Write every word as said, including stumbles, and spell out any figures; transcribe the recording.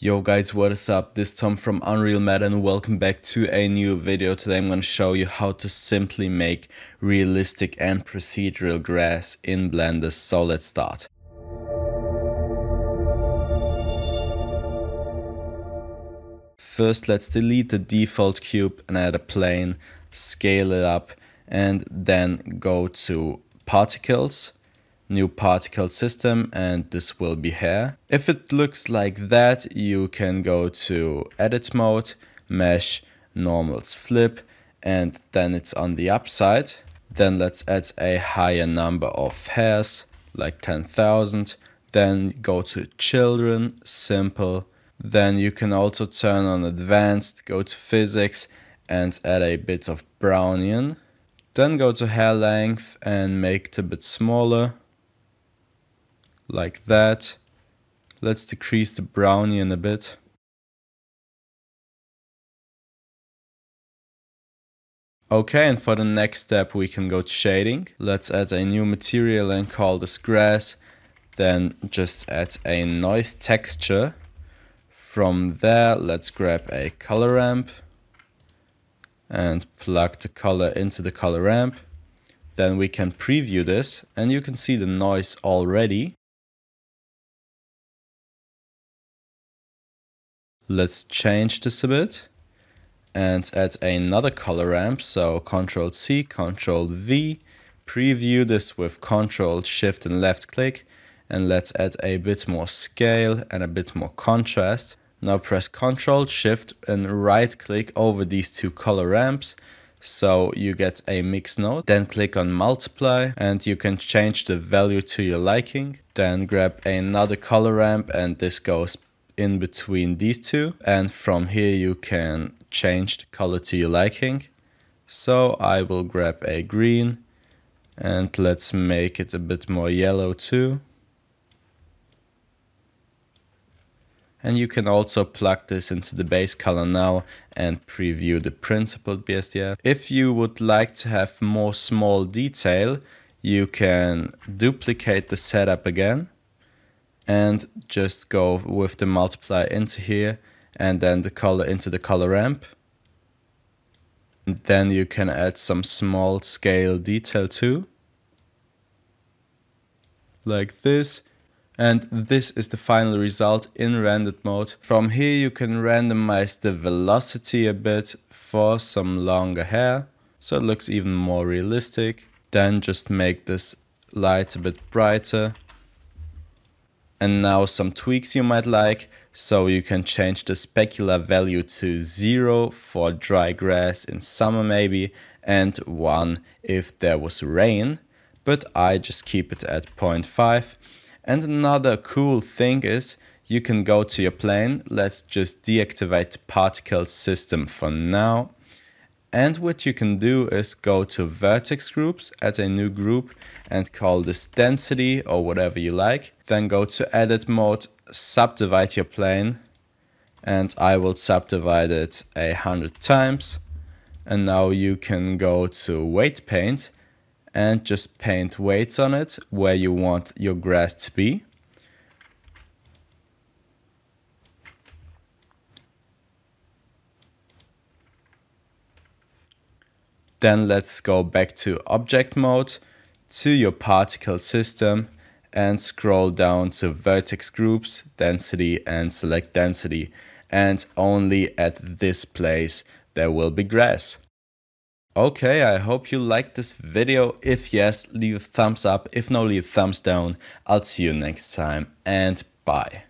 Yo guys, what is up? This is Tom from UnrealMatter and welcome back to a new video. Today I'm going to show you how to simply make realistic and procedural grass in Blender. So let's start. First, let's delete the default cube and add a plane, scale it up, and then go to particles, new particle system, and this will be hair. If it looks like that, you can go to edit mode, mesh, normals, flip, and then it's on the upside. Then let's add a higher number of hairs, like ten thousand. Then go to children, simple. Then you can also turn on advanced, go to physics, and add a bit of Brownian. Then go to hair length and make it a bit smaller. Like that. Let's decrease the Brownian a bit. Okay, and for the next step we can go to shading. Let's add a new material and call this grass. Then just add a noise texture. From there, let's grab a color ramp and plug the color into the color ramp. Then we can preview this and you can see the noise already. Let's change this a bit and add another color ramp. So Ctrl C, Ctrl V, preview this with Ctrl Shift and left click, and let's add a bit more scale and a bit more contrast. Now press Ctrl Shift and right click over these two color ramps so you get a mixed node. Then click on multiply and you can change the value to your liking. Then grab another color ramp and this goes in between these two, and from here you can change the color to your liking. So I will grab a green and let's make it a bit more yellow too. And you can also plug this into the base color now and preview the principled B S D F. If you would like to have more small detail, you can duplicate the setup again and just go with the multiply into here and then the color into the color ramp. And then you can add some small scale detail too, like this. And this is the final result in rendered mode. From here you can randomize the velocity a bit for some longer hair, so it looks even more realistic. Then just make this light a bit brighter. And now some tweaks you might like. So you can change the specular value to zero for dry grass in summer maybe, and one if there was rain, but I just keep it at zero point five. And another cool thing is you can go to your plane. Let's just deactivate the particle system for now. And what you can do is go to vertex groups, add a new group and call this density or whatever you like. Then go to edit mode, subdivide your plane, and I will subdivide it a hundred times. And now you can go to weight paint and just paint weights on it where you want your grass to be. Then let's go back to object mode, to your particle system, and scroll down to vertex groups, density, and select density. And only at this place there will be grass. Okay, I hope you liked this video. If yes, leave a thumbs up. If no, leave a thumbs down. I'll see you next time, and bye.